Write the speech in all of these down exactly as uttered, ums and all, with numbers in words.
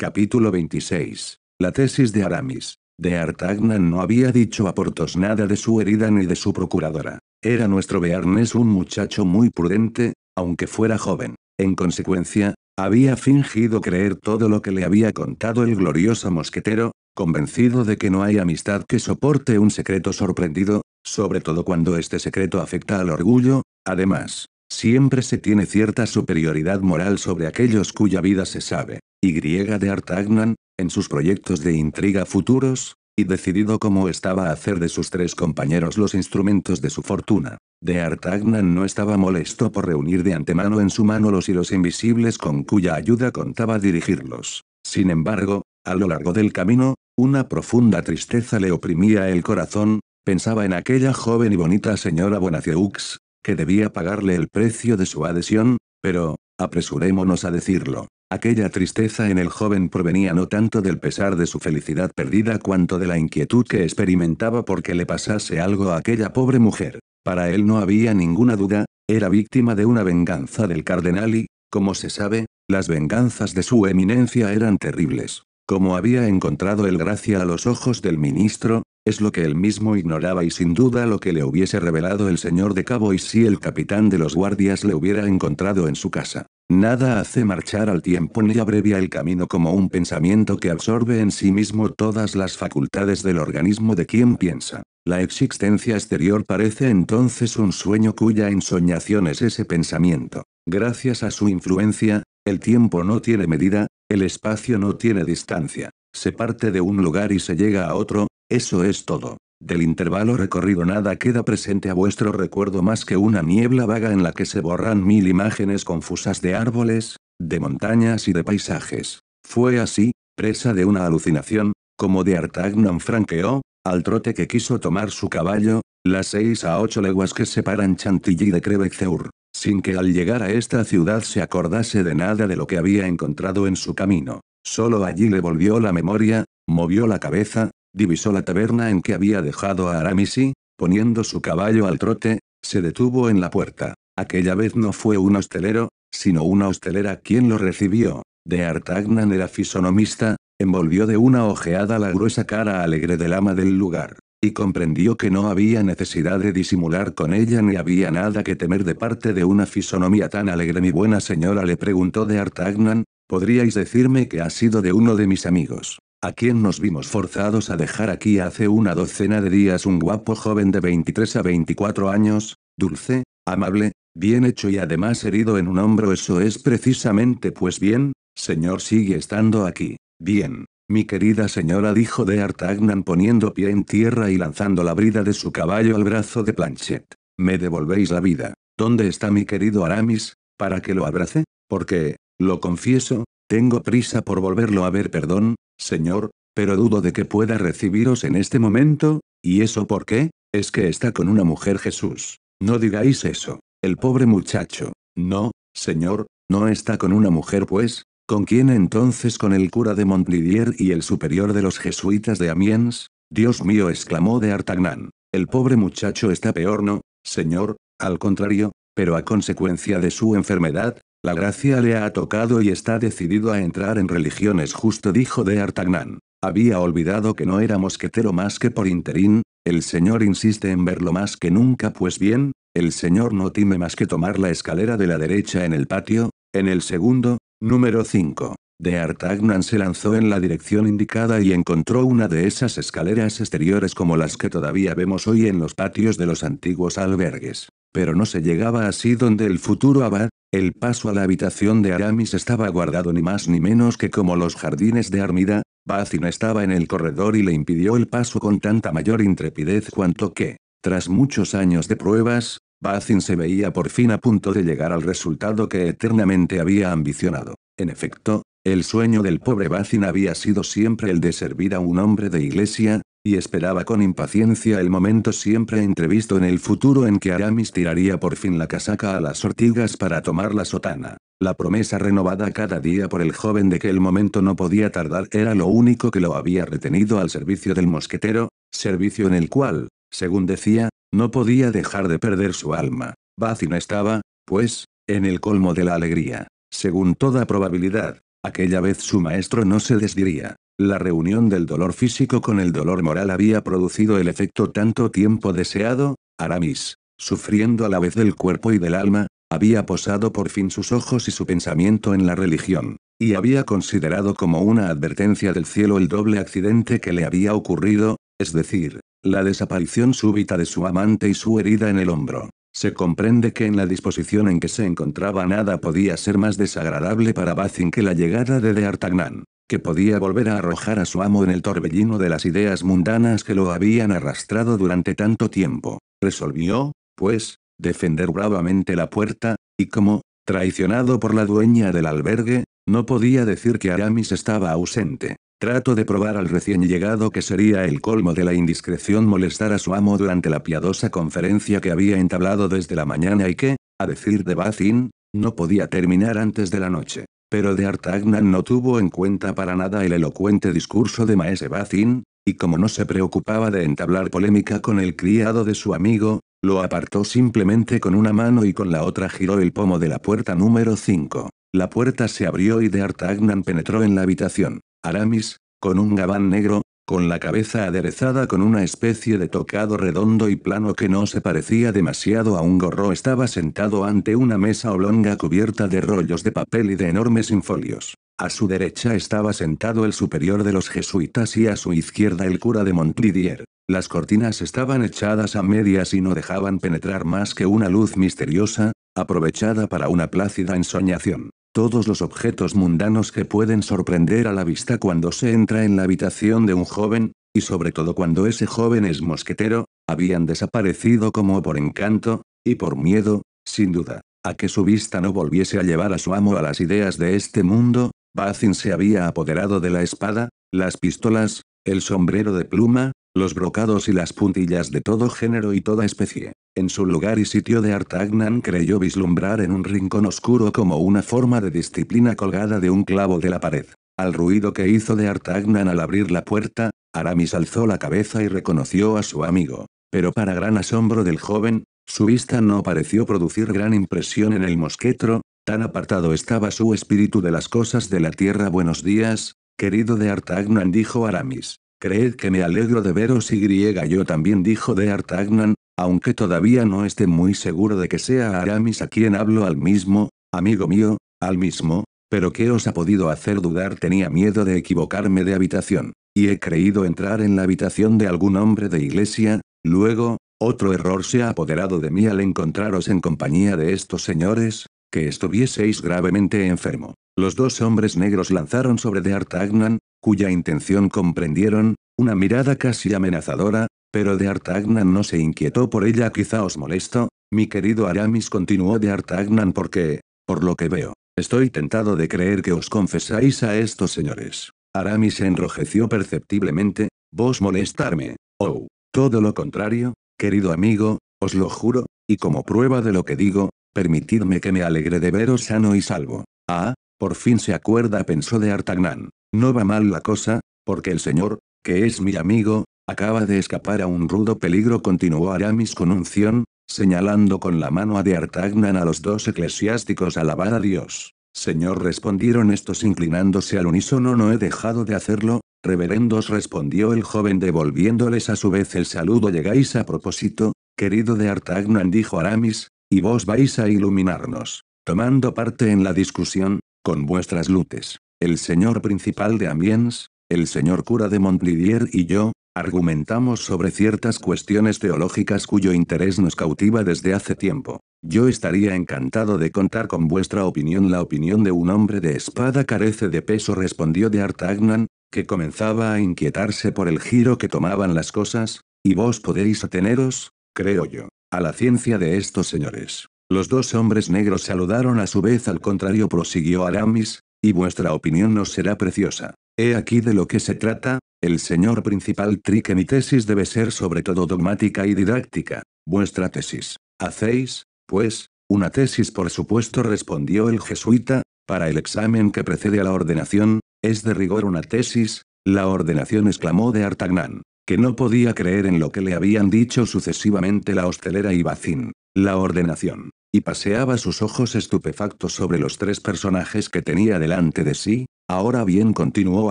Capítulo veintiséis. La tesis de Aramis. De Artagnan no había dicho a Portos nada de su herida ni de su procuradora. Era nuestro Bearnés un muchacho muy prudente, aunque fuera joven. En consecuencia, había fingido creer todo lo que le había contado el glorioso mosquetero, convencido de que no hay amistad que soporte un secreto sorprendido, sobre todo cuando este secreto afecta al orgullo. Además, siempre se tiene cierta superioridad moral sobre aquellos cuya vida se sabe. Y de Artagnan, en sus proyectos de intriga futuros, y decidido como estaba a hacer de sus tres compañeros los instrumentos de su fortuna, de Artagnan no estaba molesto por reunir de antemano en su mano los hilos invisibles con cuya ayuda contaba dirigirlos. Sin embargo, a lo largo del camino, una profunda tristeza le oprimía el corazón. Pensaba en aquella joven y bonita señora Bonacieux, que debía pagarle el precio de su adhesión, pero, apresurémonos a decirlo, aquella tristeza en el joven provenía no tanto del pesar de su felicidad perdida cuanto de la inquietud que experimentaba porque le pasase algo a aquella pobre mujer. Para él no había ninguna duda, era víctima de una venganza del cardenal y, como se sabe, las venganzas de su eminencia eran terribles. Como había encontrado el gracia a los ojos del ministro, es lo que él mismo ignoraba y sin duda lo que le hubiese revelado el señor de Cabo y si el capitán de los guardias le hubiera encontrado en su casa. Nada hace marchar al tiempo ni abrevia el camino como un pensamiento que absorbe en sí mismo todas las facultades del organismo de quien piensa. La existencia exterior parece entonces un sueño cuya ensoñación es ese pensamiento. Gracias a su influencia, el tiempo no tiene medida, el espacio no tiene distancia. Se parte de un lugar y se llega a otro, eso es todo. Del intervalo recorrido nada queda presente a vuestro recuerdo más que una niebla vaga en la que se borran mil imágenes confusas de árboles, de montañas y de paisajes. Fue así, presa de una alucinación, como de Artagnan franqueó, al trote que quiso tomar su caballo, las seis a ocho leguas que separan Chantilly de Crèvecœur, sin que al llegar a esta ciudad se acordase de nada de lo que había encontrado en su camino. Solo allí le volvió la memoria, movió la cabeza, divisó la taberna en que había dejado a Aramis y, poniendo su caballo al trote, se detuvo en la puerta. Aquella vez no fue un hostelero, sino una hostelera quien lo recibió. De Artagnan era fisonomista, envolvió de una ojeada la gruesa cara alegre del ama del lugar, y comprendió que no había necesidad de disimular con ella ni había nada que temer de parte de una fisonomía tan alegre. Mi buena señora, le preguntó de Artagnan, ¿podríais decirme que ha sido de uno de mis amigos, a quien nos vimos forzados a dejar aquí hace una docena de días? Un guapo joven de veintitrés a veinticuatro años, dulce, amable, bien hecho y además herido en un hombro. Eso es precisamente. Pues bien, señor, sigue estando aquí. Bien, mi querida señora, dijo de Artagnan poniendo pie en tierra y lanzando la brida de su caballo al brazo de Planchet. Me devolvéis la vida. ¿Dónde está mi querido Aramis, para que lo abrace? Porque, lo confieso, tengo prisa por volverlo a ver. Perdón, señor, pero dudo de que pueda recibiros en este momento. ¿Y eso por qué? Es que está con una mujer. Jesús, no digáis eso. El pobre muchacho. No, señor, no está con una mujer. Pues, ¿con quién entonces? Con el cura de Montdidier y el superior de los jesuitas de Amiens. Dios mío, exclamó de Artagnan. El pobre muchacho está peor. No, señor, al contrario, pero a consecuencia de su enfermedad, la gracia le ha tocado y está decidido a entrar en religión. Es justo, dijo de Artagnan. Había olvidado que no era mosquetero más que por interín. El señor insiste en verlo más que nunca. Pues bien, el señor no teme más que tomar la escalera de la derecha en el patio, en el segundo, número cinco. De Artagnan se lanzó en la dirección indicada y encontró una de esas escaleras exteriores como las que todavía vemos hoy en los patios de los antiguos albergues. Pero no se llegaba así donde el futuro abad. El paso a la habitación de Aramis estaba guardado ni más ni menos que como los jardines de Armida. Bazin estaba en el corredor y le impidió el paso con tanta mayor intrepidez cuanto que, tras muchos años de pruebas, Bazin se veía por fin a punto de llegar al resultado que eternamente había ambicionado. En efecto, el sueño del pobre Bazin había sido siempre el de servir a un hombre de iglesia, y esperaba con impaciencia el momento siempre entrevisto en el futuro en que Aramis tiraría por fin la casaca a las ortigas para tomar la sotana. La promesa renovada cada día por el joven de que el momento no podía tardar era lo único que lo había retenido al servicio del mosquetero, servicio en el cual, según decía, no podía dejar de perder su alma. Bazin estaba, pues, en el colmo de la alegría. Según toda probabilidad, Aquella vez su maestro no se desdiría. La reunión del dolor físico con el dolor moral había producido el efecto tanto tiempo deseado. Aramis, sufriendo a la vez del cuerpo y del alma, había posado por fin sus ojos y su pensamiento en la religión, y había considerado como una advertencia del cielo el doble accidente que le había ocurrido, es decir, la desaparición súbita de su amante y su herida en el hombro. Se comprende que en la disposición en que se encontraba nada podía ser más desagradable para Bazin que la llegada de De Artagnan, que podía volver a arrojar a su amo en el torbellino de las ideas mundanas que lo habían arrastrado durante tanto tiempo. Resolvió, pues, defender bravamente la puerta, y como, traicionado por la dueña del albergue, no podía decir que Aramis estaba ausente. Trato de probar al recién llegado que sería el colmo de la indiscreción molestar a su amo durante la piadosa conferencia que había entablado desde la mañana y que, a decir de Bazin, no podía terminar antes de la noche. Pero de Artagnan no tuvo en cuenta para nada el elocuente discurso de maese Bazin, y como no se preocupaba de entablar polémica con el criado de su amigo, lo apartó simplemente con una mano y con la otra giró el pomo de la puerta número cinco. La puerta se abrió y de Artagnan penetró en la habitación. Aramis, con un gabán negro, con la cabeza aderezada con una especie de tocado redondo y plano que no se parecía demasiado a un gorro, estaba sentado ante una mesa oblonga cubierta de rollos de papel y de enormes infolios. A su derecha estaba sentado el superior de los jesuitas y a su izquierda el cura de Montdidier. Las cortinas estaban echadas a medias y no dejaban penetrar más que una luz misteriosa, aprovechada para una plácida ensoñación. Todos los objetos mundanos que pueden sorprender a la vista cuando se entra en la habitación de un joven, y sobre todo cuando ese joven es mosquetero, habían desaparecido como por encanto, y por miedo, sin duda, a que su vista no volviese a llevar a su amo a las ideas de este mundo. Bazin se había apoderado de la espada, las pistolas, el sombrero de pluma, los brocados y las puntillas de todo género y toda especie. En su lugar y sitio de Artagnan creyó vislumbrar en un rincón oscuro como una forma de disciplina colgada de un clavo de la pared. Al ruido que hizo de Artagnan al abrir la puerta, Aramis alzó la cabeza y reconoció a su amigo. Pero para gran asombro del joven, su vista no pareció producir gran impresión en el mosquetero, tan apartado estaba su espíritu de las cosas de la tierra. «Buenos días, querido de Artagnan», dijo Aramis. «Creed que me alegro de veros». «Y griega yo también», dijo de Artagnan, aunque todavía no esté muy seguro de que sea Aramis a quien hablo. «Al mismo, amigo mío, al mismo, pero ¿qué os ha podido hacer dudar? Tenía miedo de equivocarme de habitación, y he creído entrar en la habitación de algún hombre de iglesia, luego, otro error se ha apoderado de mí al encontraros en compañía de estos señores, que estuvieseis gravemente enfermo». Los dos hombres negros lanzaron sobre de Artagnan, cuya intención comprendieron, una mirada casi amenazadora, pero de Artagnan no se inquietó por ella. «Quizá os molesto, mi querido Aramis», continuó de Artagnan, «porque, por lo que veo, estoy tentado de creer que os confesáis a estos señores». Aramis se enrojeció perceptiblemente. «¿Vos molestarme? Oh, todo lo contrario, querido amigo, os lo juro, y como prueba de lo que digo, permitidme que me alegre de veros sano y salvo». «Ah, por fin se acuerda», pensó de Artagnan. «No va mal la cosa, porque el señor, que es mi amigo, acaba de escapar a un rudo peligro», continuó Aramis con unción, señalando con la mano a de Artagnan a los dos eclesiásticos. «Alabad a Dios, señor», respondieron estos inclinándose al unísono. «No he dejado de hacerlo, reverendos», respondió el joven devolviéndoles a su vez el saludo. «Llegáis a propósito, querido de Artagnan», dijo Aramis, «y vos vais a iluminarnos, tomando parte en la discusión, con vuestras luces. El señor principal de Amiens, el señor cura de Montdidier y yo, argumentamos sobre ciertas cuestiones teológicas cuyo interés nos cautiva desde hace tiempo. Yo estaría encantado de contar con vuestra opinión». «La opinión de un hombre de espada carece de peso», respondió de Artagnan, que comenzaba a inquietarse por el giro que tomaban las cosas, «y vos podéis ateneros, creo yo, a la ciencia de estos señores». Los dos hombres negros saludaron a su vez. «Al contrario», prosiguió Aramis, «y vuestra opinión nos será preciosa. He aquí de lo que se trata, el señor principal trí que mi tesis debe ser sobre todo dogmática y didáctica». «Vuestra tesis. Hacéis, pues, una tesis». «Por supuesto», respondió el jesuita, «para el examen que precede a la ordenación, es de rigor una tesis». «La ordenación», exclamó de Artagnan, que no podía creer en lo que le habían dicho sucesivamente la hostelera y Bazin. «La ordenación. y paseaba sus ojos estupefactos sobre los tres personajes que tenía delante de sí. Ahora bien, continuó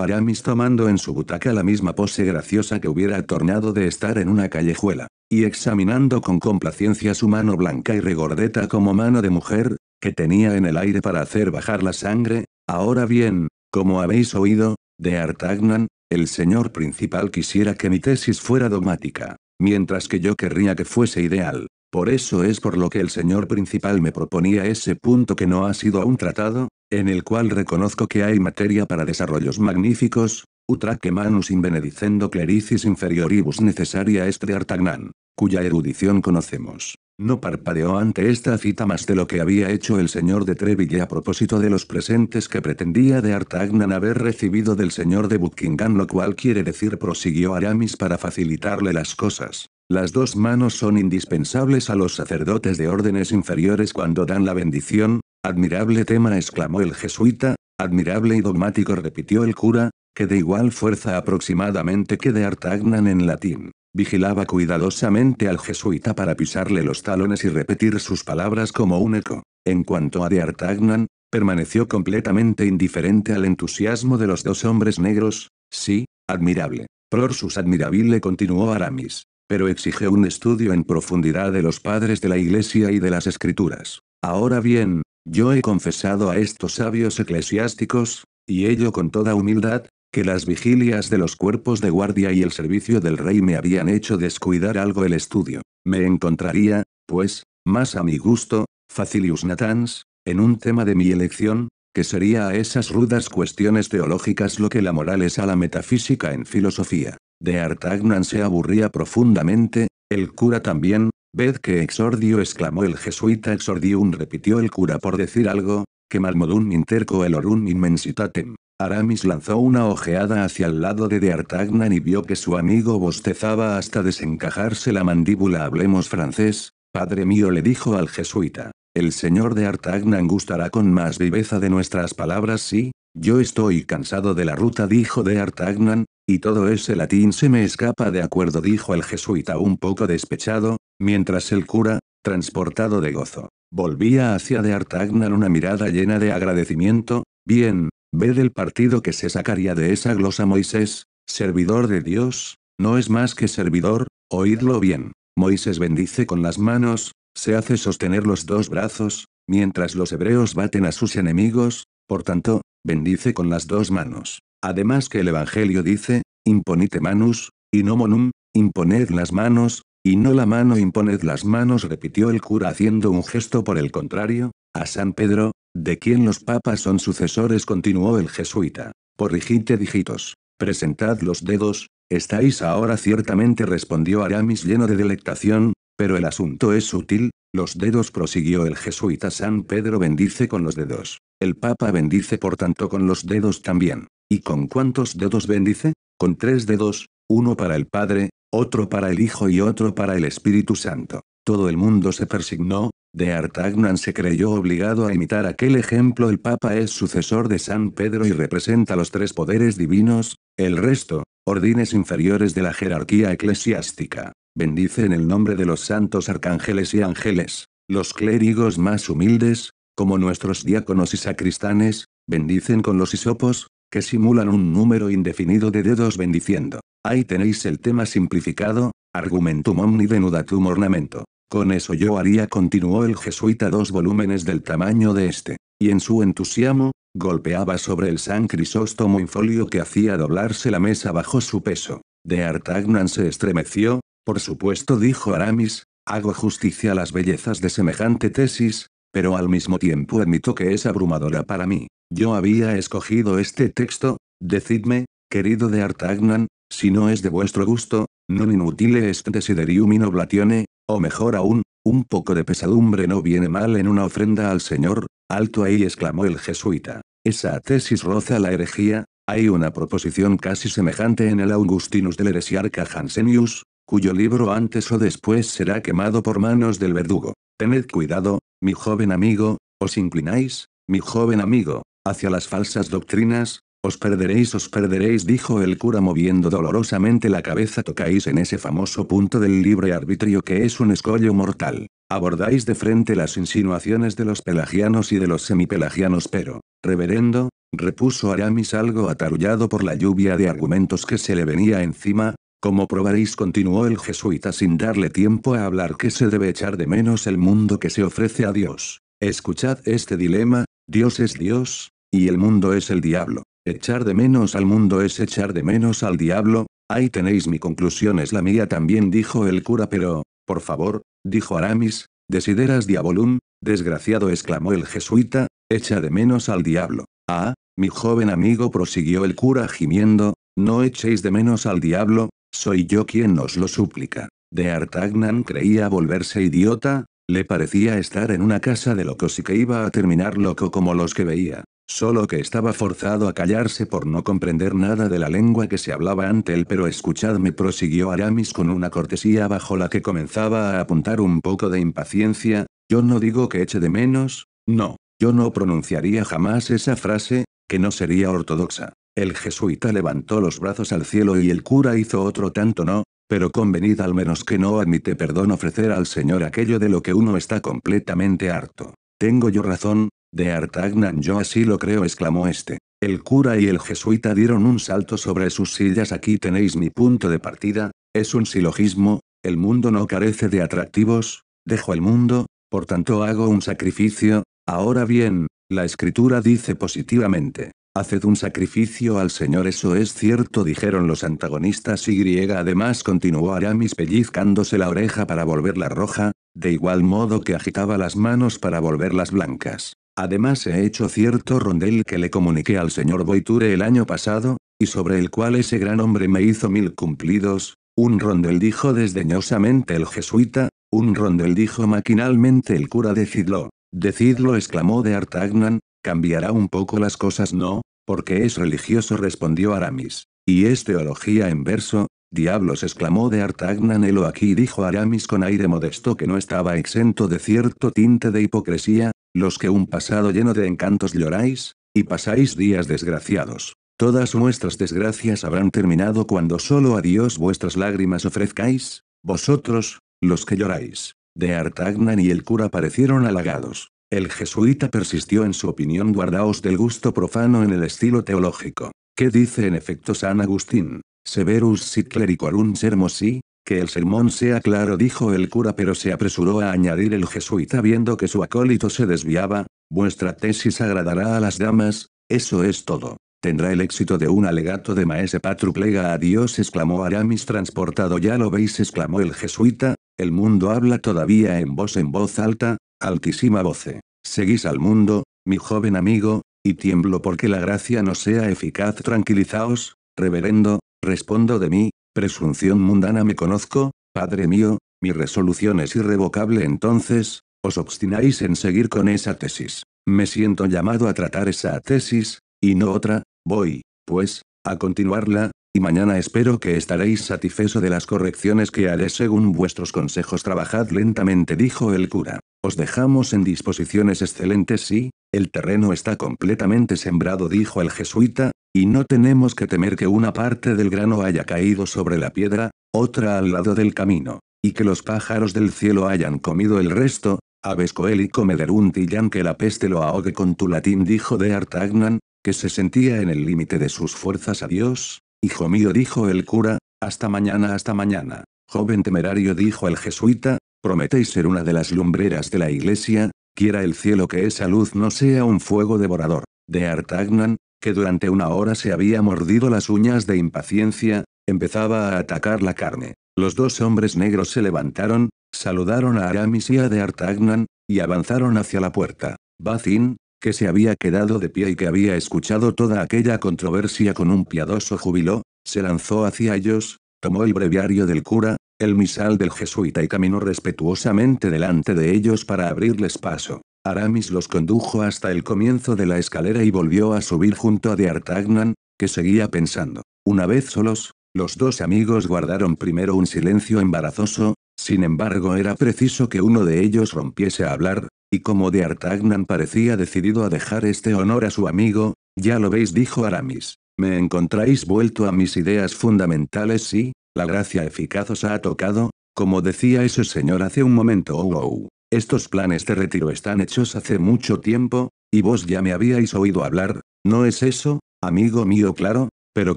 Aramis tomando en su butaca la misma pose graciosa que hubiera tornado de estar en una callejuela, y examinando con complacencia su mano blanca y regordeta como mano de mujer, que tenía en el aire para hacer bajar la sangre. Ahora bien, como habéis oído, de Artagnan, el señor principal quisiera que mi tesis fuera dogmática, mientras que yo querría que fuese ideal. Por eso es por lo que el señor principal me proponía ese punto que no ha sido aún tratado, en el cual reconozco que hay materia para desarrollos magníficos, utraque manus in benedicendo clericis inferioribus necesaria est de Artagnan, cuya erudición conocemos. No parpadeó ante esta cita más de lo que había hecho el señor de Treville a propósito de los presentes que pretendía de Artagnan haber recibido del señor de Buckingham, lo cual quiere decir, prosiguió Aramis para facilitarle las cosas. Las dos manos son indispensables a los sacerdotes de órdenes inferiores cuando dan la bendición. Admirable tema, exclamó el jesuita. Admirable y dogmático, repitió el cura, que de igual fuerza aproximadamente que de Artagnan en latín. Vigilaba cuidadosamente al jesuita para pisarle los talones y repetir sus palabras como un eco. En cuanto a de Artagnan, permaneció completamente indiferente al entusiasmo de los dos hombres negros. Sí, admirable. Prorsus admirabile, continuó Aramis. Pero exige un estudio en profundidad de los padres de la Iglesia y de las Escrituras. Ahora bien, yo he confesado a estos sabios eclesiásticos, y ello con toda humildad, que las vigilias de los cuerpos de guardia y el servicio del rey me habían hecho descuidar algo el estudio. Me encontraría, pues, más a mi gusto, Facilius Natans, en un tema de mi elección, que sería a esas rudas cuestiones teológicas lo que la moral es a la metafísica en filosofía. De Artagnan se aburría profundamente, el cura también. Ved que exordio, exclamó el jesuita. Exordium, repitió el cura por decir algo, que malmodum interco elorum immensitatem. Aramis lanzó una ojeada hacia el lado de de Artagnan y vio que su amigo bostezaba hasta desencajarse la mandíbula. Hablemos francés, padre mío, le dijo al jesuita. El señor de Artagnan gustará con más viveza de nuestras palabras. Sí, yo estoy cansado de la ruta, dijo de Artagnan. Y todo ese latín se me escapa. De acuerdo, dijo el jesuita un poco despechado, mientras el cura, transportado de gozo, volvía hacia de Artagnan una mirada llena de agradecimiento. Bien, ved el partido que se sacaría de esa glosa. Moisés, servidor de Dios, no es más que servidor, oídlo bien. Moisés bendice con las manos, se hace sostener los dos brazos, mientras los hebreos baten a sus enemigos, por tanto, bendice con las dos manos. Además que el Evangelio dice, imponite manus, y no monum, imponed las manos, y no la mano, imponed las manos, repitió el cura haciendo un gesto por el contrario, a San Pedro, de quien los papas son sucesores, continuó el jesuita. Corrigite dígitos, presentad los dedos, estáis ahora ciertamente, respondió Aramis lleno de delectación, pero el asunto es sutil. Los dedos, prosiguió el jesuita. San Pedro bendice con los dedos, el papa bendice por tanto con los dedos también. ¿Y con cuántos dedos bendice? Con tres dedos, uno para el Padre, otro para el Hijo y otro para el Espíritu Santo. Todo el mundo se persignó. De Artagnan se creyó obligado a imitar aquel ejemplo. El Papa es sucesor de San Pedro y representa los tres poderes divinos. El resto, órdenes inferiores de la jerarquía eclesiástica, bendice en el nombre de los santos arcángeles y ángeles. Los clérigos más humildes, como nuestros diáconos y sacristanes, bendicen con los hisopos, que simulan un número indefinido de dedos bendiciendo. Ahí tenéis el tema simplificado, argumentum omni denudatum ornamento. Con eso yo haría, continuó el jesuita, dos volúmenes del tamaño de este. Y en su entusiasmo, golpeaba sobre el San Crisóstomo infolio que hacía doblarse la mesa bajo su peso. De Artagnan se estremeció. Por supuesto, dijo Aramis, hago justicia a las bellezas de semejante tesis, pero al mismo tiempo admito que es abrumadora para mí. Yo había escogido este texto. Decidme, querido de Artagnan, si no es de vuestro gusto, non inutile est desiderium in oblatione, o mejor aún, un poco de pesadumbre no viene mal en una ofrenda al Señor. Alto ahí, exclamó el jesuita. Esa tesis roza la herejía. Hay una proposición casi semejante en el Augustinus del heresiarca Hansenius, cuyo libro antes o después será quemado por manos del verdugo. Tened cuidado, mi joven amigo, os inclináis, mi joven amigo, hacia las falsas doctrinas, «Os perderéis, os perderéis», dijo el cura moviendo dolorosamente la cabeza. «Tocáis en ese famoso punto del libre arbitrio que es un escollo mortal. Abordáis de frente las insinuaciones de los pelagianos y de los semipelagianos, pero, reverendo», repuso Aramis algo atarullado por la lluvia de argumentos que se le venía encima, «como probaréis», continuó el jesuita sin darle tiempo a hablar, «que se debe echar de menos el mundo que se ofrece a Dios. Escuchad este dilema, Dios es Dios, y el mundo es el diablo. Echar de menos al mundo es echar de menos al diablo. Ahí tenéis mi conclusión, es la mía también», dijo el cura. «Pero, por favor», dijo Aramis. «Desideras diabolum, desgraciado», exclamó el jesuita, «echa de menos al diablo». «Ah, mi joven amigo», prosiguió el cura gimiendo, «no echéis de menos al diablo, soy yo quien os lo suplica». De Artagnan creía volverse idiota, le parecía estar en una casa de locos y que iba a terminar loco como los que veía. Solo que estaba forzado a callarse por no comprender nada de la lengua que se hablaba ante él. «Pero escuchadme», prosiguió Aramis con una cortesía bajo la que comenzaba a apuntar un poco de impaciencia, «yo no digo que eche de menos, no, yo no pronunciaría jamás esa frase, que no sería ortodoxa». El jesuita levantó los brazos al cielo y el cura hizo otro tanto. «No, pero convenid al menos que no admite perdón ofrecer al Señor aquello de lo que uno está completamente harto». «¿Tengo yo razón, de Artagnan?». «Yo así lo creo», exclamó este. El cura y el jesuita dieron un salto sobre sus sillas. «Aquí tenéis mi punto de partida, es un silogismo, el mundo no carece de atractivos, dejo el mundo, por tanto hago un sacrificio. Ahora bien, la escritura dice positivamente, haced un sacrificio al Señor». «Eso es cierto», dijeron los antagonistas. «Y además», continuó Aramis pellizcándose la oreja para volverla roja, de igual modo que agitaba las manos para volverlas blancas, «además he hecho cierto rondel que le comuniqué al señor Voiture el año pasado, y sobre el cual ese gran hombre me hizo mil cumplidos». «Un rondel», dijo desdeñosamente el jesuita. «Un rondel», dijo maquinalmente el cura. «Decidlo». «Decidlo», exclamó de Artagnan, «cambiará un poco las cosas». «No, porque es religioso», respondió Aramis. «Y es teología en verso». «Diablos», exclamó de Artagnan. «Helo aquí», dijo Aramis con aire modesto que no estaba exento de cierto tinte de hipocresía, «los que un pasado lleno de encantos lloráis, y pasáis días desgraciados. Todas vuestras desgracias habrán terminado cuando solo a Dios vuestras lágrimas ofrezcáis, vosotros, los que lloráis». De Artagnan y el cura parecieron halagados. El jesuita persistió en su opinión: «Guardaos del gusto profano en el estilo teológico. ¿Qué dice en efecto San Agustín? Severus si clericorum sermosi, que el sermón sea claro», dijo el cura, pero se apresuró a añadir el jesuita viendo que su acólito se desviaba: «Vuestra tesis agradará a las damas, eso es todo». «¿Tendrá el éxito de un alegato de maese Patruplega a Dios?», exclamó Aramis transportado. «Ya lo veis», exclamó el jesuita, «el mundo habla todavía en voz en voz alta, altísima voce. Seguís al mundo, mi joven amigo, y tiemblo porque la gracia no sea eficaz». «Tranquilizaos, reverendo, respondo de mí, presunción mundana me conozco, padre mío, mi resolución es irrevocable». «Entonces, os obstináis en seguir con esa tesis». «Me siento llamado a tratar esa tesis, y no otra. Voy, pues, a continuarla, y mañana espero que estaréis satisfecho de las correcciones que haré según vuestros consejos». «Trabajad lentamente», dijo el cura. «Os dejamos en disposiciones excelentes». «Sí, el terreno está completamente sembrado», dijo el jesuita, «y no tenemos que temer que una parte del grano haya caído sobre la piedra, otra al lado del camino, y que los pájaros del cielo hayan comido el resto. Aves coel y comederunt y yan, que la peste lo ahogue con tu latín», dijo de Artagnan, que se sentía en el límite de sus fuerzas. «Adiós, hijo mío», dijo el cura, «hasta mañana». «Hasta mañana, joven temerario», dijo el jesuita, «prometéis ser una de las lumbreras de la iglesia, quiera el cielo que esa luz no sea un fuego devorador». De Artagnan, que durante una hora se había mordido las uñas de impaciencia, empezaba a atacar la carne. Los dos hombres negros se levantaron, saludaron a Aramis y a de Artagnan, y avanzaron hacia la puerta. Bazin, que se había quedado de pie y que había escuchado toda aquella controversia con un piadoso júbilo, se lanzó hacia ellos, tomó el breviario del cura, el misal del jesuita y caminó respetuosamente delante de ellos para abrirles paso. Aramis los condujo hasta el comienzo de la escalera y volvió a subir junto a de Artagnan, que seguía pensando. Una vez solos, los dos amigos guardaron primero un silencio embarazoso, Sin embargo, era preciso que uno de ellos rompiese a hablar, y como de Artagnan parecía decidido a dejar este honor a su amigo, «Ya lo veis», dijo Aramis, «me encontráis vuelto a mis ideas fundamentales y, la gracia eficaz os ha tocado, como decía ese señor hace un momento. Oh, oh, estos planes de retiro están hechos hace mucho tiempo, y vos ya me habíais oído hablar, ¿no es eso, amigo mío? Claro, pero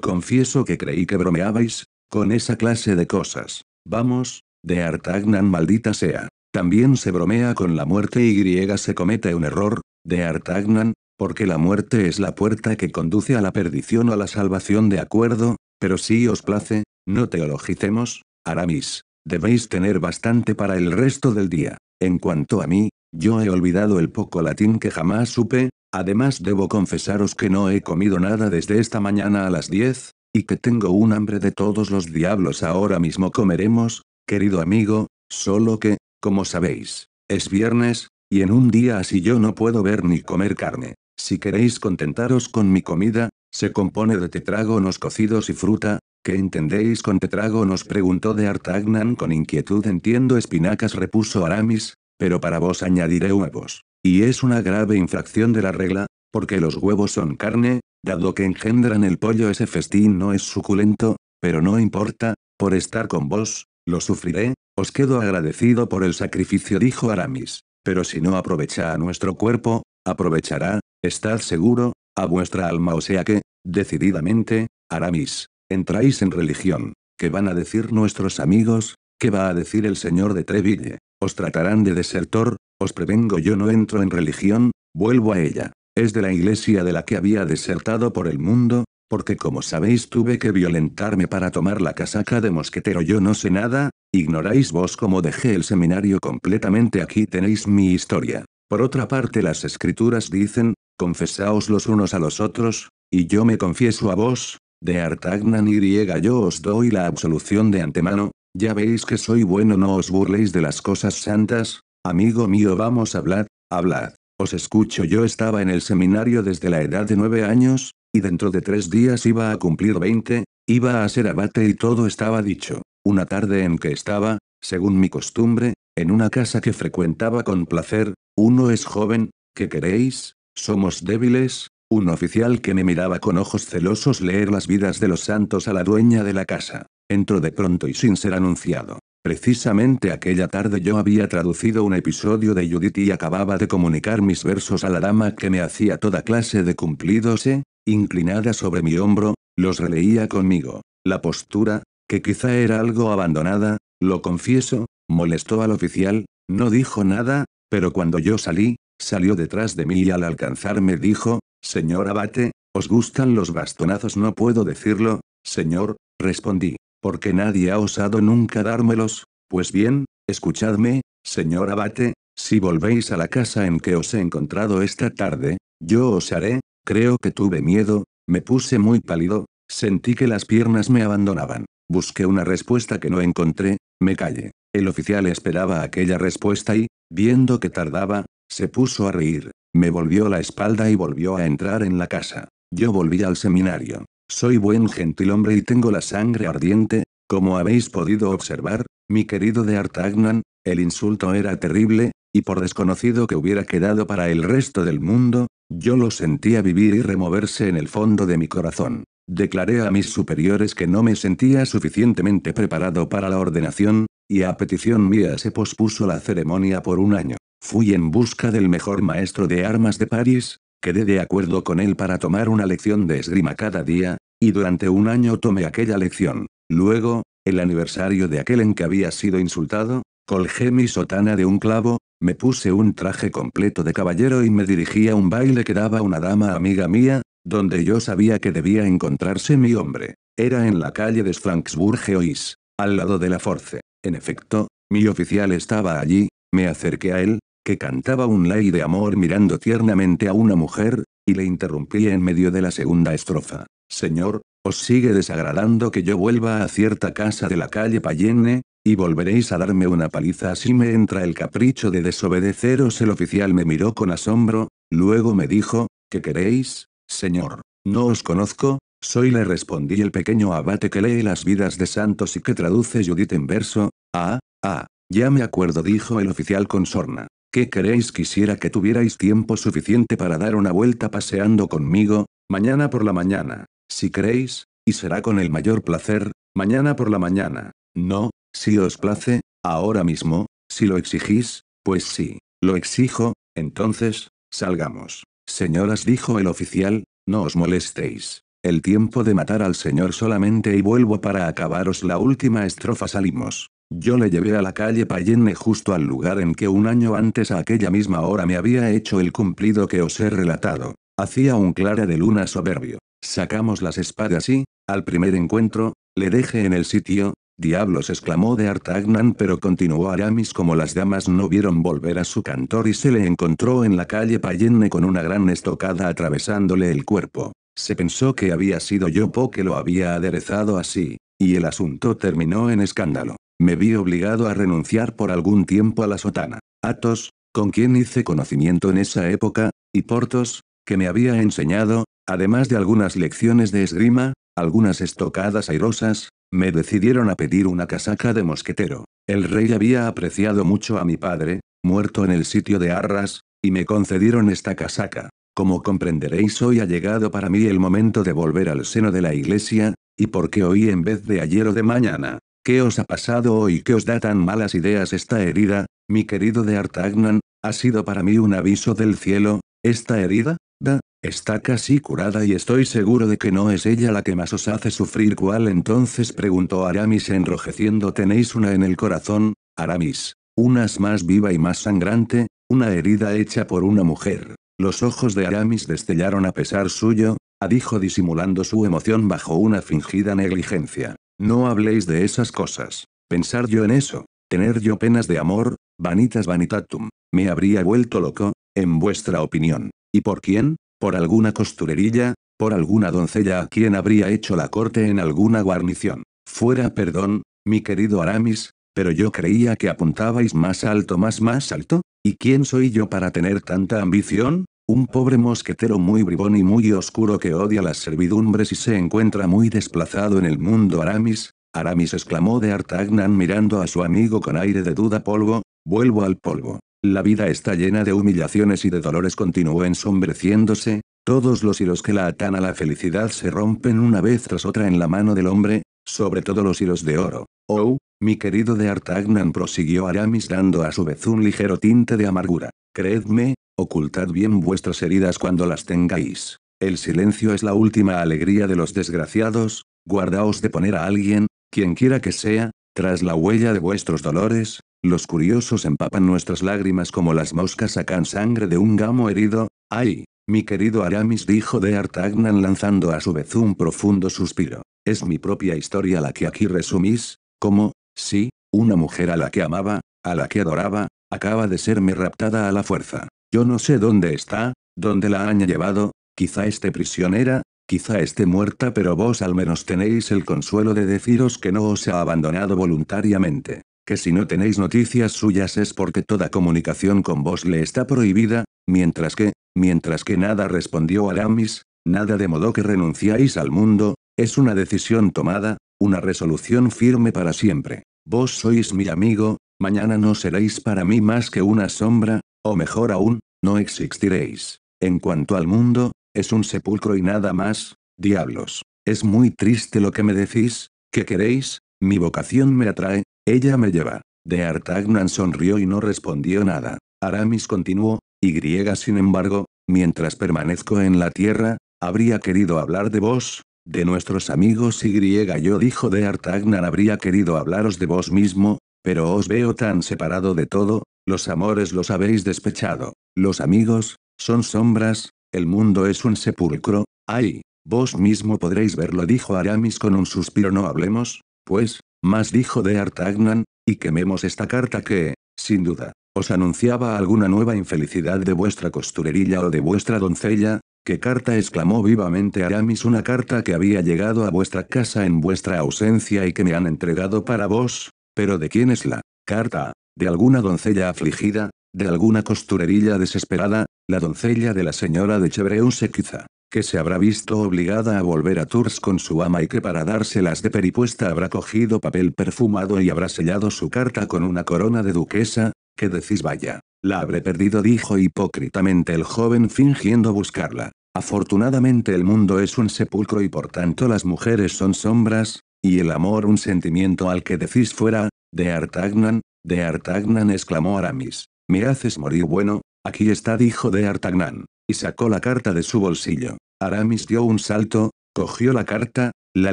confieso que creí que bromeabais con esa clase de cosas». «Vamos, de Artagnan, maldita sea, también se bromea con la muerte y se comete un error, de Artagnan, porque la muerte es la puerta que conduce a la perdición o a la salvación». «De acuerdo, pero si os place, no teologicemos, Aramis. Debéis tener bastante para el resto del día. En cuanto a mí, yo he olvidado el poco latín que jamás supe, además debo confesaros que no he comido nada desde esta mañana a las diez, y que tengo un hambre de todos los diablos. Ahora mismo comeremos, querido amigo, solo que, como sabéis, es viernes, y en un día así yo no puedo ver ni comer carne. Si queréis contentaros con mi comida, se compone de tetrágonos cocidos y fruta». «¿Qué entendéis con tetrágonos?», preguntó de Artagnan con inquietud. «Entiendo espinacas», repuso Aramis, «pero para vos añadiré huevos. Y es una grave infracción de la regla, porque los huevos son carne, dado que engendran el pollo. Ese festín no es suculento, pero no importa, por estar con vos, lo sufriré». «Os quedo agradecido por el sacrificio», dijo Aramis, «pero si no aprovecha a nuestro cuerpo, aprovechará, estad seguro, a vuestra alma». «O sea que, decididamente, Aramis, entráis en religión. ¿Qué van a decir nuestros amigos? ¿Qué va a decir el señor de Treville? Os tratarán de desertor. Os prevengo, yo no entro en religión, vuelvo a ella. Es de la iglesia de la que había desertado por el mundo, porque como sabéis tuve que violentarme para tomar la casaca de mosquetero. Yo no sé nada, ignoráis vos cómo dejé el seminario completamente. Aquí tenéis mi historia. Por otra parte, las escrituras dicen, confesaos los unos a los otros, y yo me confieso a vos, de Artagnan, y yo os doy la absolución de antemano. Ya veis que soy bueno, no os burléis de las cosas santas. Amigo mío, vamos, hablad, hablad, os escucho». «Yo estaba en el seminario desde la edad de nueve años, y dentro de tres días iba a cumplir veinte, iba a ser abate y todo estaba dicho. Una tarde en que estaba, según mi costumbre, en una casa que frecuentaba con placer, uno es joven, ¿qué queréis? Somos débiles». Un oficial que me miraba con ojos celosos leer las vidas de los santos a la dueña de la casa, entró de pronto y sin ser anunciado. Precisamente aquella tarde yo había traducido un episodio de Judith y acababa de comunicar mis versos a la dama que me hacía toda clase de cumplidos e, inclinada sobre mi hombro, los releía conmigo. La postura, que quizá era algo abandonada, lo confieso, molestó al oficial, no dijo nada, pero cuando yo salí, salió detrás de mí y al alcanzarme dijo: «Señor abate, ¿os gustan los bastonazos?». «No puedo decirlo, señor», respondí, «porque nadie ha osado nunca dármelos». «Pues bien, escuchadme, señor abate, si volvéis a la casa en que os he encontrado esta tarde, yo os haré». Creo que tuve miedo, me puse muy pálido, sentí que las piernas me abandonaban, busqué una respuesta que no encontré, me callé. El oficial esperaba aquella respuesta y, viendo que tardaba, se puso a reír. Me volvió la espalda y volvió a entrar en la casa. Yo volví al seminario. Soy buen gentilhombre y tengo la sangre ardiente, como habéis podido observar, mi querido de Artagnan. El insulto era terrible, y por desconocido que hubiera quedado para el resto del mundo, yo lo sentía vivir y removerse en el fondo de mi corazón. Declaré a mis superiores que no me sentía suficientemente preparado para la ordenación, y a petición mía se pospuso la ceremonia por un año. Fui en busca del mejor maestro de armas de París, quedé de acuerdo con él para tomar una lección de esgrima cada día, y durante un año tomé aquella lección. Luego, el aniversario de aquel en que había sido insultado, colgué mi sotana de un clavo, me puse un traje completo de caballero y me dirigí a un baile que daba una dama amiga mía, donde yo sabía que debía encontrarse mi hombre. Era en la calle de Franksburgeois, al lado de la Force. En efecto, mi oficial estaba allí. Me acerqué a él, que cantaba un lay de amor mirando tiernamente a una mujer, y le interrumpí en medio de la segunda estrofa. «Señor, os sigue desagradando que yo vuelva a cierta casa de la calle Payenne, y volveréis a darme una paliza si me entra el capricho de desobedeceros». El oficial me miró con asombro, luego me dijo: «¿Qué queréis, señor? No os conozco». «Soy», le respondí, «el pequeño abate que lee las vidas de santos y que traduce Judith en verso». «Ah, ah. Ya me acuerdo, dijo el oficial con sorna. ¿Qué queréis? Quisiera que tuvierais tiempo suficiente para dar una vuelta paseando conmigo, mañana por la mañana, si queréis, y será con el mayor placer, mañana por la mañana. No, si os place, ahora mismo, si lo exigís, pues sí, lo exijo, entonces, salgamos. Señoras, dijo el oficial, no os molestéis. El tiempo de matar al señor solamente y vuelvo para acabaros la última estrofa. Salimos. Yo le llevé a la calle Payenne, justo al lugar en que un año antes a aquella misma hora me había hecho el cumplido que os he relatado. Hacía un clara de luna soberbio. Sacamos las espadas y, al primer encuentro, le dejé en el sitio. «Diablos», exclamó de Artagnan, pero continuó Aramis, como las damas no vieron volver a su cantor y se le encontró en la calle Payenne con una gran estocada atravesándole el cuerpo. Se pensó que había sido yo Po que lo había aderezado así, y el asunto terminó en escándalo. Me vi obligado a renunciar por algún tiempo a la sotana. Atos, con quien hice conocimiento en esa época, y Portos, que me había enseñado, además de algunas lecciones de esgrima, algunas estocadas airosas, me decidieron a pedir una casaca de mosquetero. El rey había apreciado mucho a mi padre, muerto en el sitio de Arras, y me concedieron esta casaca. Como comprenderéis, hoy ha llegado para mí el momento de volver al seno de la iglesia, y porque hoy en vez de ayer o de mañana. ¿Qué os ha pasado hoy que os da tan malas ideas? Esta herida, mi querido de Artagnan, ha sido para mí un aviso del cielo. Esta herida, da, está casi curada y estoy seguro de que no es ella la que más os hace sufrir. ¿Cuál entonces?, preguntó Aramis enrojeciendo. ¿Tenéis una en el corazón, Aramis? Unas más viva y más sangrante, una herida hecha por una mujer. Los ojos de Aramis destellaron a pesar suyo, dijo disimulando su emoción bajo una fingida negligencia. No habléis de esas cosas. Pensar yo en eso, tener yo penas de amor, vanitas vanitatum, me habría vuelto loco, en vuestra opinión. ¿Y por quién? ¿Por alguna costurerilla? ¿Por alguna doncella a quien habría hecho la corte en alguna guarnición? Fuera, perdón, mi querido Aramis, pero yo creía que apuntabais más alto, más más alto. ¿Y quién soy yo para tener tanta ambición? Un pobre mosquetero muy bribón y muy oscuro que odia las servidumbres y se encuentra muy desplazado en el mundo. Aramis, Aramis, exclamó de Artagnan mirando a su amigo con aire de duda. Polvo, vuelvo al polvo. La vida está llena de humillaciones y de dolores, continuó ensombreciéndose. Todos los hilos que la atan a la felicidad se rompen una vez tras otra en la mano del hombre, sobre todo los hilos de oro. Oh, mi querido de Artagnan, prosiguió Aramis dando a su vez un ligero tinte de amargura. Creedme, ocultad bien vuestras heridas cuando las tengáis. El silencio es la última alegría de los desgraciados. Guardaos de poner a alguien, quien quiera que sea, tras la huella de vuestros dolores. Los curiosos empapan nuestras lágrimas como las moscas sacan sangre de un gamo herido. ¡Ay, mi querido Aramis!, dijo de Artagnan lanzando a su vez un profundo suspiro. Es mi propia historia la que aquí resumís. ¿Cómo? Sí, una mujer a la que amaba, a la que adoraba, acaba de serme raptada a la fuerza. Yo no sé dónde está, dónde la han llevado, quizá esté prisionera, quizá esté muerta, pero vos al menos tenéis el consuelo de deciros que no os ha abandonado voluntariamente, que si no tenéis noticias suyas es porque toda comunicación con vos le está prohibida, mientras que, mientras que nada, respondió Aramis, nada, de modo que renunciáis al mundo, es una decisión tomada, una resolución firme para siempre. Vos sois mi amigo, mañana no seréis para mí más que una sombra, o mejor aún, no existiréis. En cuanto al mundo, es un sepulcro y nada más. Diablos, es muy triste lo que me decís. ¿Qué queréis? Mi vocación me atrae, ella me lleva. De Artagnan sonrió y no respondió nada. Aramis continuó, y griega, sin embargo, mientras permanezco en la tierra, habría querido hablar de vos, de nuestros amigos. Y griega yo, dijo de Artagnan, habría querido hablaros de vos mismo, pero os veo tan separado de todo. Los amores los habéis despechado, los amigos son sombras, el mundo es un sepulcro. Ay, vos mismo podréis verlo, dijo Aramis con un suspiro. No hablemos, pues, más, dijo de Artagnan, y quememos esta carta que, sin duda, os anunciaba alguna nueva infelicidad de vuestra costurerilla o de vuestra doncella. ¿Qué carta?, exclamó vivamente Aramis. Una carta que había llegado a vuestra casa en vuestra ausencia y que me han entregado para vos. ¿Pero de quién es la carta? ¿De alguna doncella afligida? ¿De alguna costurerilla desesperada? La doncella de la señora de Chevreuse, quizá. que se habrá visto obligada a volver a Tours con su ama y que para dárselas de peripuesta habrá cogido papel perfumado y habrá sellado su carta con una corona de duquesa, que decís vaya, la habré perdido, dijo hipócritamente el joven fingiendo buscarla. Afortunadamente el mundo es un sepulcro y por tanto las mujeres son sombras, y el amor un sentimiento al que decís fuera. De Artagnan, de Artagnan, exclamó Aramis, me haces morir. Bueno, aquí está, dijo de Artagnan, y sacó la carta de su bolsillo. Aramis dio un salto, cogió la carta, la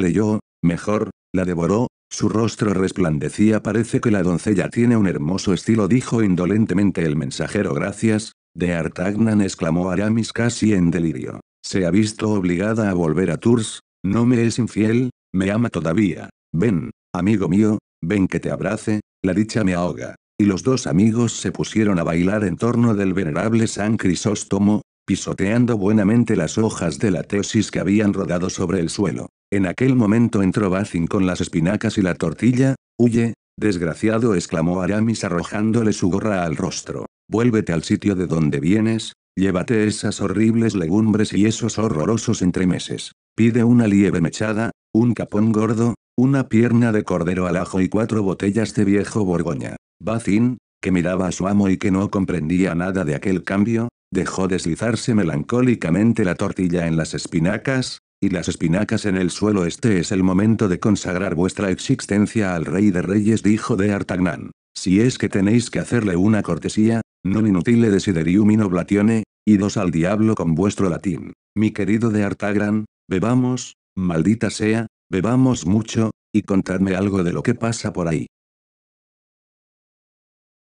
leyó, mejor, la devoró, su rostro resplandecía. Parece que la doncella tiene un hermoso estilo, dijo indolentemente el mensajero. Gracias, de Artagnan, exclamó Aramis casi en delirio. Se ha visto obligada a volver a Tours, no me es infiel, me ama todavía. Ven, amigo mío, ven que te abrace, la dicha me ahoga. Y los dos amigos se pusieron a bailar en torno del venerable San Crisóstomo, pisoteando buenamente las hojas de la tesis que habían rodado sobre el suelo. En aquel momento entró Bazin con las espinacas y la tortilla. Huye, desgraciado, exclamó Aramis arrojándole su gorra al rostro. Vuélvete al sitio de donde vienes, llévate esas horribles legumbres y esos horrorosos entremeses. Pide una liebre mechada, un capón gordo, una pierna de cordero al ajo y cuatro botellas de viejo Borgoña. Bazin, que miraba a su amo y que no comprendía nada de aquel cambio, dejó deslizarse melancólicamente la tortilla en las espinacas, y las espinacas en el suelo. Este es el momento de consagrar vuestra existencia al Rey de Reyes, dijo de Artagnan. Si es que tenéis que hacerle una cortesía, non inutile desiderium in oblatione, idos al diablo con vuestro latín. Mi querido de Artagnan, bebamos, maldita sea, bebamos mucho, y contadme algo de lo que pasa por ahí.